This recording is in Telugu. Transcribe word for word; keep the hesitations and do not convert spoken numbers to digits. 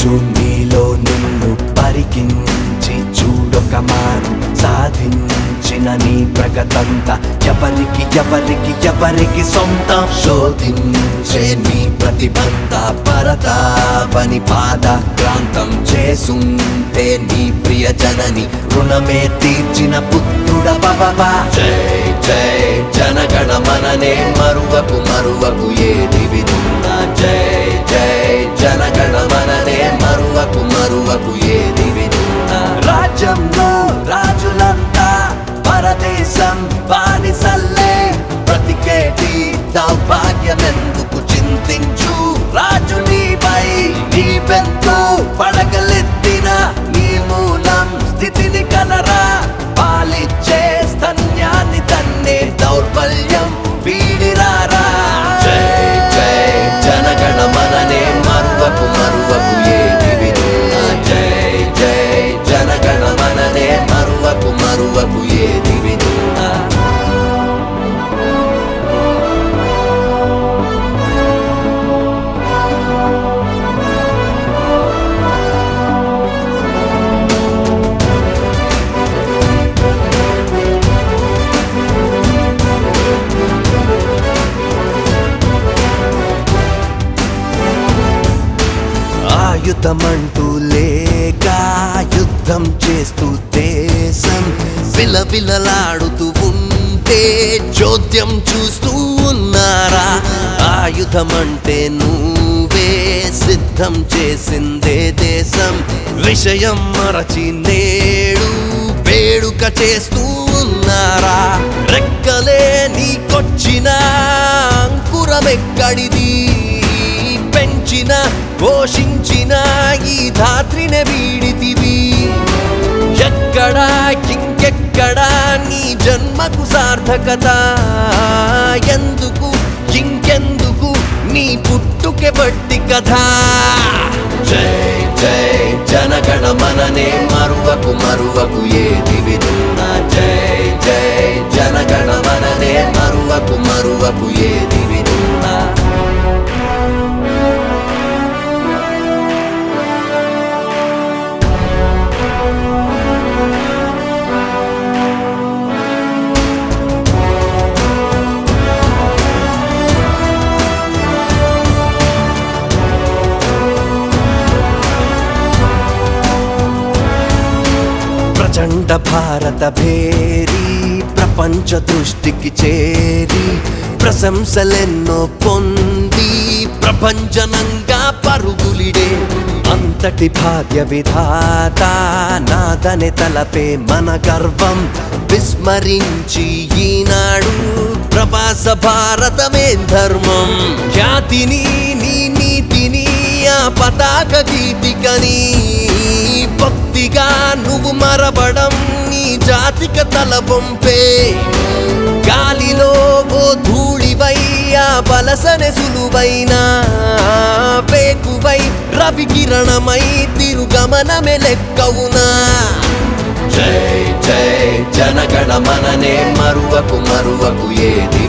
చున్నీలో నిన్ను పరికించి చూడొక మారు సాధించిన నీ ప్రగతంతా ఎవరికి ఎవరికి ఎవరికి సొంతం శోధించే నీ ప్రతిబంతా పరతావని పాదక్రాంతం చేసుంటే నీ ప్రియ జనని రుణమే తీర్చిన పుత్రుడవవా జై జై జనగణమననే మరువకు మరువకు ఏదివి దున్నా జై జై జనగణమననే మరువకు మరువకు ఏదివి దున్నా రాజ్యంలో రాజులంతా పరదేశం బానిసల్లే ప్రతికేటి దౌర్భాగ్యమెందుకు చింతించు రాజు నీపై నీవెంతో పడగలెత్తిన నీ మూలం స్థితిని కనరా పాలిచ్చే స్తన్యాన్ని తన్నే దౌర్బల్యం వీడిరారా జై జై జనగణమననే మరువకు మరువకు ఏదివి దున్నా జై జై జనగణమననే మరువకు మరువకు ఏదివి దున్నా యుద్ధమంటూ లేక యుద్ధం చేస్తూ దేశం విలవిలలాడుతూ ఉంటే చోద్యం చూస్తూ ఉన్నారా ఆయుధమంటే నువ్వే సిద్ధం చేసిందే దేశం విషయం మరచి నేడు వేడుక చేస్తూ ఉన్నారా రెక్కలే నీకొచ్చిన అంకురమెక్కడిది పెంచిన పోషించిన ఈ ధాత్రిని వీడితివి ఎక్కడా ఇంకెక్కడా నీ జన్మకు సార్థకత ఎందుకు ఇంకెందుకు నీ పుట్టుకే బట్టి కథ జై జై జనగణమననే మరువకు మరువకు ఏదివి దున్నా జై జై జనగణమననే మరువకు మరువకు ఏదివి దున్నా చండ భారత భేరి ప్రపంచ దృష్టికి చేరి ప్రశంసలెన్నో పొంది ప్రపంచనంగా పరుగులిడే అంతటి భాగ్య విధాత నాదని తలపే మన గర్వం విస్మరించి ఈనాడు ప్రవాస భారతమే ధర్మం ఖ్యాతిని నీ నీతిని ఆ పతాక గీతికని భక్తిగా నువ్వు మరవడం నీ జాతిక తల బొంపే గాలిలో ఓ ధూళివై ఆ బలసనె సులువైనా పేకువై రవికిరణమై తిరుగమనమే లెక్కవునా జై జై జనగణమననే మరువకు మరువకు ఏది